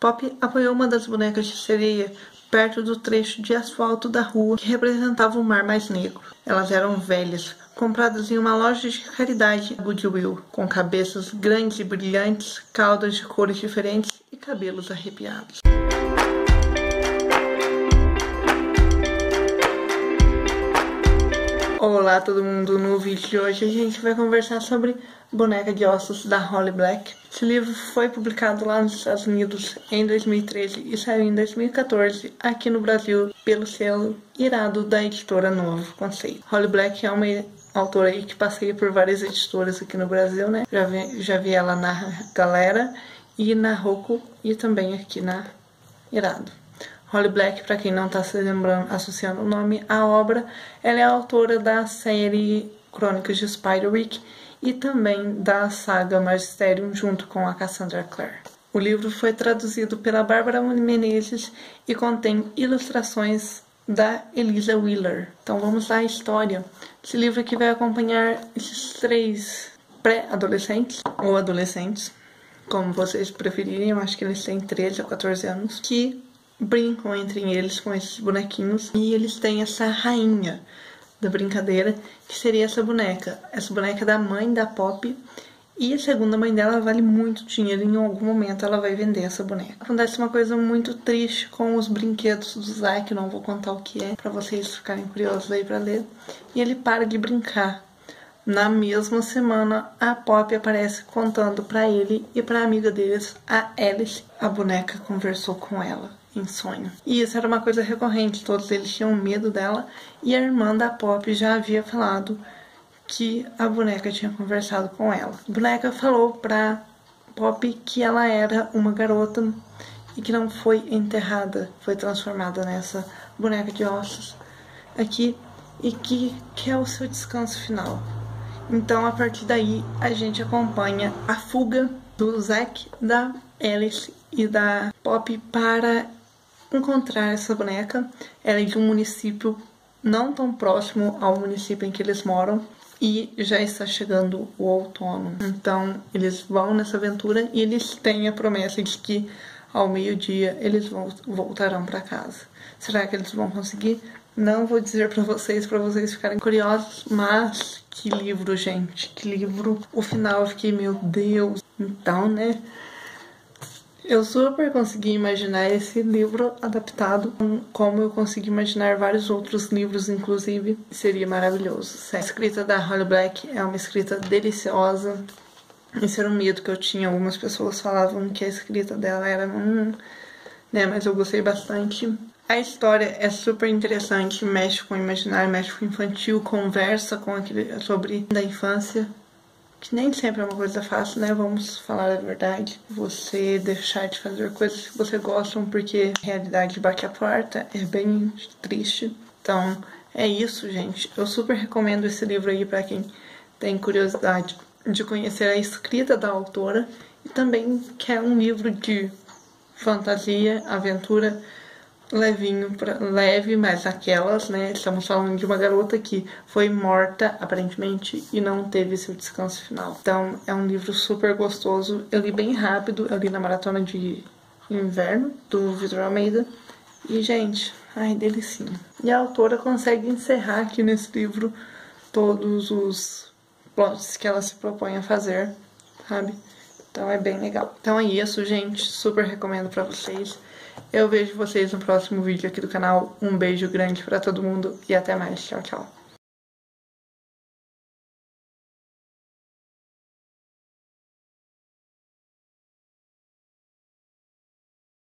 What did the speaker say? Poppy apoiou uma das bonecas de sereia perto do trecho de asfalto da rua que representava o mar mais negro. Elas eram velhas, compradas em uma loja de caridade Goodwill, com cabeças grandes e brilhantes, caudas de cores diferentes e cabelos arrepiados. Olá todo mundo, no vídeo de hoje a gente vai conversar sobre Boneca de Ossos da Holly Black. Esse livro foi publicado lá nos Estados Unidos em 2013 e saiu em 2014 aqui no Brasil pelo selo Irado da editora Novo Conceito. Holly Black é uma autora aí que passeia por várias editoras aqui no Brasil, né? Já vi ela na Galera e na Rocco e também aqui na Irado. Holly Black, para quem não está se lembrando, associando o nome à obra, ela é autora da série Crônicas de Spiderwick e também da saga Magisterium junto com a Cassandra Clare. O livro foi traduzido pela Bárbara Menezes e contém ilustrações da Elisa Wheeler. Então vamos lá à história. Esse livro aqui vai acompanhar esses três pré-adolescentes ou adolescentes, como vocês preferirem, eu acho que eles têm 13 ou 14 anos, que brincam entre eles com esses bonequinhos e eles têm essa rainha da brincadeira, que seria essa boneca. Essa boneca é da mãe da Poppy e, segundo a mãe dela, vale muito dinheiro, em algum momento ela vai vender essa boneca. Acontece uma coisa muito triste com os brinquedos do Zack, não vou contar o que é, pra vocês ficarem curiosos aí pra ler, e ele para de brincar. Na mesma semana, a Poppy aparece contando pra ele e pra amiga deles, a Alice. A boneca conversou com ela em sonho. E isso era uma coisa recorrente, todos eles tinham medo dela e a irmã da Poppy já havia falado que a boneca tinha conversado com ela. A boneca falou pra Poppy que ela era uma garota e que não foi enterrada, foi transformada nessa boneca de ossos aqui e que é o seu descanso final. Então a partir daí a gente acompanha a fuga do Zack, da Alice e da Poppy para encontrar essa boneca. Ela é de um município não tão próximo ao município em que eles moram e já está chegando o outono. Então eles vão nessa aventura e eles têm a promessa de que ao meio-dia eles voltarão para casa. Será que eles vão conseguir? Não vou dizer para vocês ficarem curiosos, mas que livro, gente, que livro. O final eu fiquei, meu Deus, então, né? Eu super consegui imaginar esse livro adaptado, como eu consegui imaginar vários outros livros, inclusive. Seria maravilhoso, certo? A escrita da Holly Black é uma escrita deliciosa. Esse era um medo que eu tinha. Algumas pessoas falavam que a escrita dela era... né? Mas eu gostei bastante. A história é super interessante, mexe com o imaginário, mexe com o infantil, conversa com aquele sobre da infância, que nem sempre é uma coisa fácil, né? Vamos falar a verdade. Você deixar de fazer coisas que você gosta porque a realidade bate a porta é bem triste. Então, é isso, gente. Eu super recomendo esse livro aí pra quem tem curiosidade de conhecer a escrita da autora e também quer um livro de fantasia, aventura, levinho, leve, mas aquelas, né? Estamos falando de uma garota que foi morta, aparentemente, e não teve seu descanso final. Então, é um livro super gostoso. Eu li bem rápido, eu li na maratona de inverno, do Vitor Almeida. E, gente, ai, delicinha. E a autora consegue encerrar aqui nesse livro todos os plots que ela se propõe a fazer, sabe? Então, é bem legal. Então, é isso, gente. Super recomendo pra vocês. Eu vejo vocês no próximo vídeo aqui do canal. Um beijo grande pra todo mundo e até mais. Tchau, tchau.